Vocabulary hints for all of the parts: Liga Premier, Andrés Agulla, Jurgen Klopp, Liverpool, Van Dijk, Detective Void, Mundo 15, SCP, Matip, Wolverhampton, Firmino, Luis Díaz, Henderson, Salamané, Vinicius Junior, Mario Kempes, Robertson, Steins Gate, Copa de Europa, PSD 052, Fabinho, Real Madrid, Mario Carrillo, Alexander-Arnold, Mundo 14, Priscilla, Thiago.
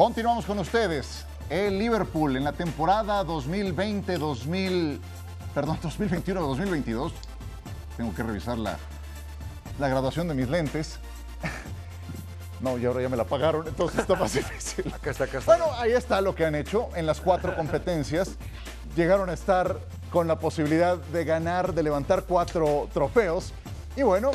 Continuamos con ustedes. El Liverpool en la temporada 2021-2022. Tengo que revisar la graduación de mis lentes. No, y ahora ya me la pagaron, entonces está más difícil. Acá está. Bueno, ahí está lo que han hecho en las 4 competencias. Llegaron a estar con la posibilidad de ganar, de levantar 4 trofeos. Y bueno,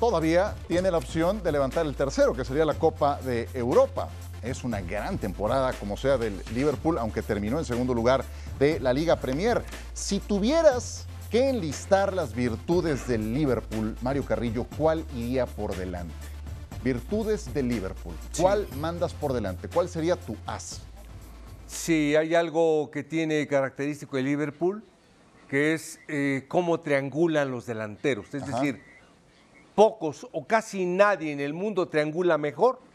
todavía tiene la opción de levantar el tercero, que sería la Copa de Europa. Es una gran temporada, como sea, del Liverpool, aunque terminó en segundo lugar de la Liga Premier. Si tuvieras que enlistar las virtudes del Liverpool, Mario Carrillo, ¿cuál iría por delante? Virtudes de Liverpool. ¿Cuál mandas por delante? ¿Cuál sería tu as? Sí, hay algo que tiene característico de Liverpool, que es cómo triangulan los delanteros. Es decir, pocos o casi nadie en el mundo triangula mejor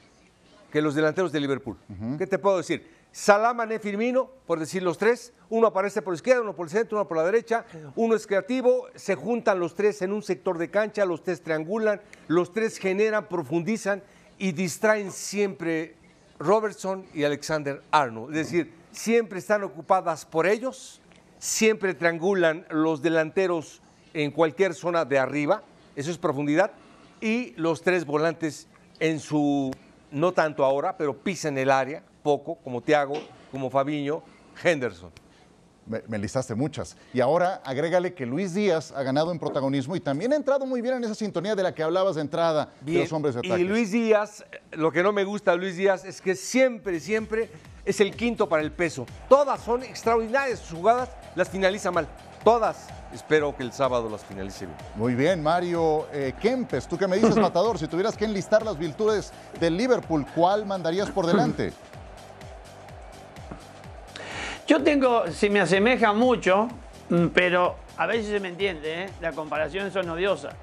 que los delanteros de Liverpool. ¿Qué te puedo decir? Salamané, Firmino, por decir los 3. Uno aparece por la izquierda, uno por el centro, uno por la derecha. Uno es creativo, se juntan los 3 en un sector de cancha, los 3 triangulan, los 3 generan, profundizan y distraen siempre Robertson y Alexander-Arnold. Es decir, siempre están ocupadas por ellos, siempre triangulan los delanteros en cualquier zona de arriba, eso es profundidad, y los 3 volantes en su, no tanto ahora, pero pisan el área poco, como Thiago, como Fabinho, Henderson. Me listaste muchas. Y ahora agrégale que Luis Díaz ha ganado en protagonismo y también ha entrado muy bien en esa sintonía de la que hablabas de entrada bien, de los hombres de ataque. Y Luis Díaz, lo que no me gusta de Luis Díaz es que siempre es el quinto para el peso. Todas son extraordinarias sus jugadas, las finaliza mal. Todas. Espero que el sábado las finalice bien. Muy bien, Mario Kempes. ¿Tú qué me dices, Matador? Si tuvieras que enlistar las virtudes del Liverpool, ¿cuál mandarías por delante? Yo tengo, se me asemeja mucho, pero a veces se me entiende, ¿eh? La comparación son odiosas,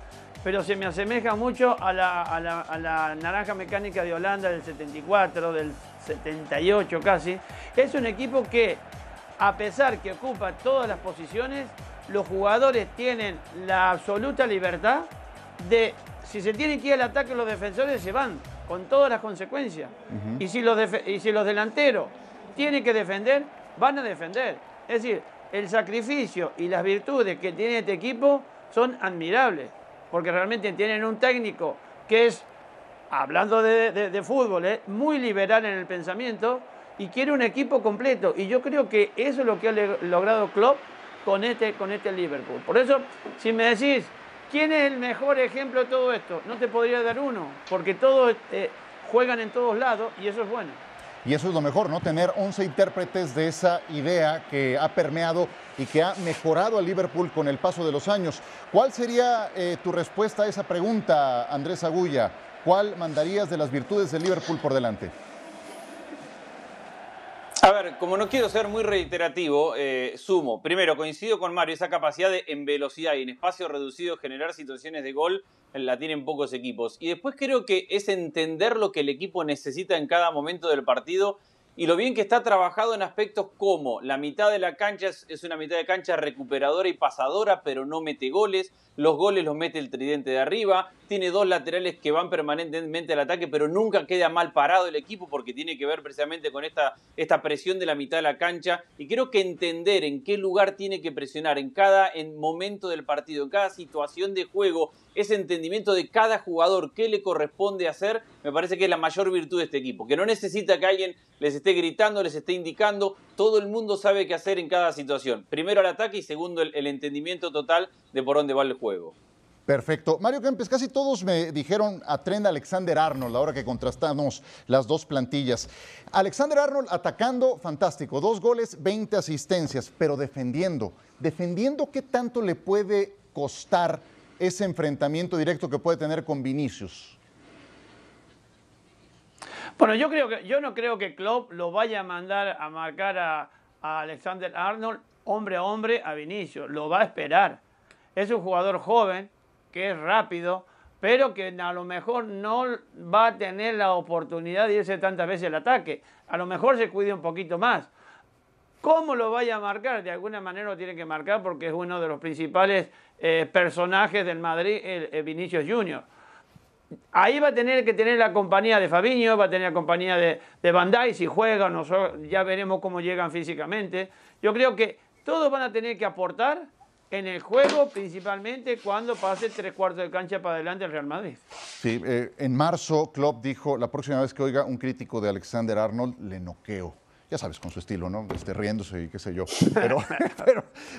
pero se me asemeja mucho a la naranja mecánica de Holanda del 74, del 78 casi. Es un equipo que, a pesar que ocupa todas las posiciones, los jugadores tienen la absoluta libertad de, si se tienen que ir al ataque los defensores se van, con todas las consecuencias. Y si los delanteros tienen que defender, van a defender. Es decir, el sacrificio y las virtudes que tiene este equipo son admirables, porque realmente tienen un técnico que es, hablando de fútbol, muy liberal en el pensamiento y quiere un equipo completo. Y yo creo que eso es lo que ha logrado Klopp con este Liverpool. Por eso, si me decís, ¿quién es el mejor ejemplo de todo esto? No te podría dar uno, porque todos juegan en todos lados y eso es bueno. Y eso es lo mejor, ¿no? Tener 11 intérpretes de esa idea que ha permeado y que ha mejorado al Liverpool con el paso de los años. ¿Cuál sería tu respuesta a esa pregunta, Andrés Agulla? ¿Cuál mandarías de las virtudes del Liverpool por delante? A ver, como no quiero ser muy reiterativo, sumo. Primero, coincido con Mario, esa capacidad de en velocidad y en espacio reducido generar situaciones de gol la tienen pocos equipos. Y después creo que es entender lo que el equipo necesita en cada momento del partido y lo bien que está trabajado en aspectos como la mitad de la cancha es una mitad de cancha recuperadora y pasadora, pero no mete goles. Los goles los mete el tridente de arriba. Tiene 2 laterales que van permanentemente al ataque, pero nunca queda mal parado el equipo porque tiene que ver precisamente con esta presión de la mitad de la cancha. Y creo que entender en qué lugar tiene que presionar, en momento del partido, en cada situación de juego, ese entendimiento de cada jugador, qué le corresponde hacer, me parece que es la mayor virtud de este equipo. Que no necesita que alguien les esté gritando, les esté indicando. Todo el mundo sabe qué hacer en cada situación. Primero al ataque y segundo el entendimiento total de por dónde va el juego. Perfecto. Mario Kempes, casi todos me dijeron a Trent Alexander-Arnold, ahora que contrastamos las 2 plantillas. Alexander-Arnold atacando, fantástico, 2 goles, 20 asistencias, pero defendiendo. ¿Defendiendo qué tanto le puede costar ese enfrentamiento directo que puede tener con Vinicius? Bueno, yo no creo que Klopp lo vaya a mandar a marcar a Alexander-Arnold hombre a hombre a Vinicius, lo va a esperar. Es un jugador joven, que es rápido, pero que a lo mejor no va a tener la oportunidad de irse tantas veces al ataque. A lo mejor se cuide un poquito más. ¿Cómo lo vaya a marcar? De alguna manera lo tiene que marcar porque es uno de los principales personajes del Madrid, Vinicius Junior. Ahí va a tener que tener la compañía de Fabinho, va a tener la compañía de Van Dijk, si juegan, ya veremos cómo llegan físicamente. Yo creo que todos van a tener que aportar en el juego, principalmente cuando pase 3/4 de cancha para adelante el Real Madrid. Sí, en marzo Klopp dijo, la próxima vez que oiga un crítico de Alexander-Arnold, le noqueo. Ya sabes, con su estilo, ¿no? Riéndose y qué sé yo.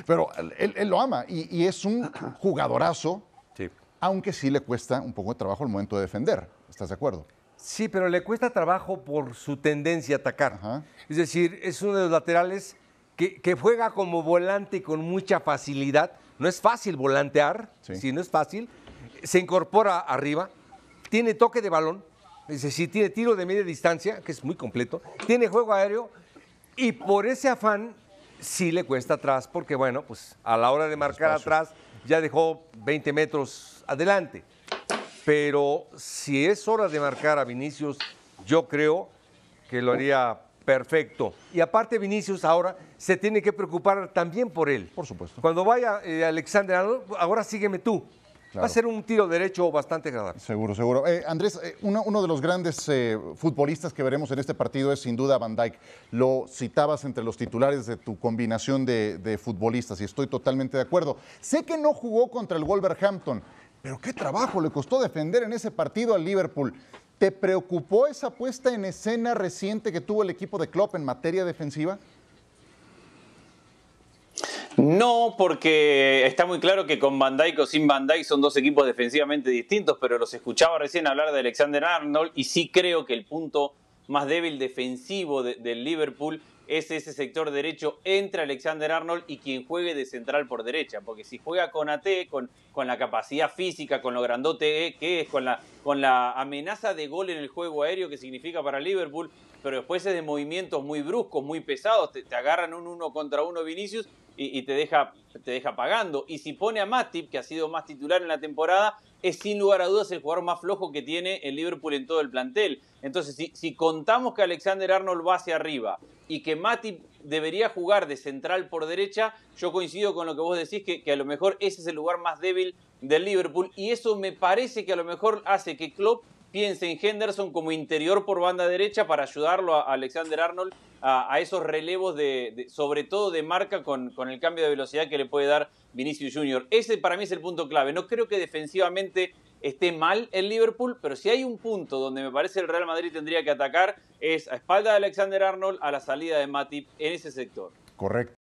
Pero él lo ama y es un jugadorazo. Aunque sí le cuesta un poco de trabajo el momento de defender. ¿Estás de acuerdo? Sí, pero le cuesta trabajo por su tendencia a atacar. Ajá. Es decir, es uno de los laterales que juega como volante y con mucha facilidad. No es fácil volantear, sí, no es fácil. Se incorpora arriba, tiene toque de balón, es decir, tiene tiro de media distancia, que es muy completo, tiene juego aéreo y por ese afán sí le cuesta atrás, porque bueno, pues a la hora de marcar atrás ya dejó 20 metros adelante. Pero si es hora de marcar a Vinicius, yo creo que lo haría perfecto. Y aparte Vinicius ahora se tiene que preocupar también por él. Por supuesto. Cuando vaya Alexander, ahora sígueme tú. Claro. Va a ser un tiro derecho bastante agradable. Seguro, seguro. Andrés, uno de los grandes futbolistas que veremos en este partido es sin duda Van Dijk. Lo citabas entre los titulares de tu combinación de futbolistas y estoy totalmente de acuerdo. Sé que no jugó contra el Wolverhampton, pero qué trabajo le costó defender en ese partido al Liverpool. ¿Te preocupó esa puesta en escena reciente que tuvo el equipo de Klopp en materia defensiva? No, porque está muy claro que con Van Dijk o sin Van Dijk son dos equipos defensivamente distintos, pero los escuchaba recién hablar de Alexander-Arnold y sí creo que el punto más débil defensivo del Liverpool es ese sector derecho entre Alexander-Arnold y quien juegue de central por derecha, porque si juega con AT, con la capacidad física, con lo grandote que es, con la amenaza de gol en el juego aéreo que significa para Liverpool, pero después es de movimientos muy bruscos, muy pesados, te agarran un 1 contra 1 Vinicius y te deja pagando. Y si pone a Matip, que ha sido más titular en la temporada, es sin lugar a dudas el jugador más flojo que tiene el Liverpool en todo el plantel. Entonces, si contamos que Alexander-Arnold va hacia arriba y que Matip debería jugar de central por derecha, yo coincido con lo que vos decís, que a lo mejor ese es el lugar más débil del Liverpool. Y eso me parece que a lo mejor hace que Klopp piense en Henderson como interior por banda derecha para ayudarlo a Alexander-Arnold a esos relevos, sobre todo de marca, con el cambio de velocidad que le puede dar Vinicius Junior. Ese para mí es el punto clave. No creo que defensivamente esté mal el Liverpool, pero si hay un punto donde me parece el Real Madrid tendría que atacar es a espalda de Alexander-Arnold, a la salida de Matip en ese sector. Correcto.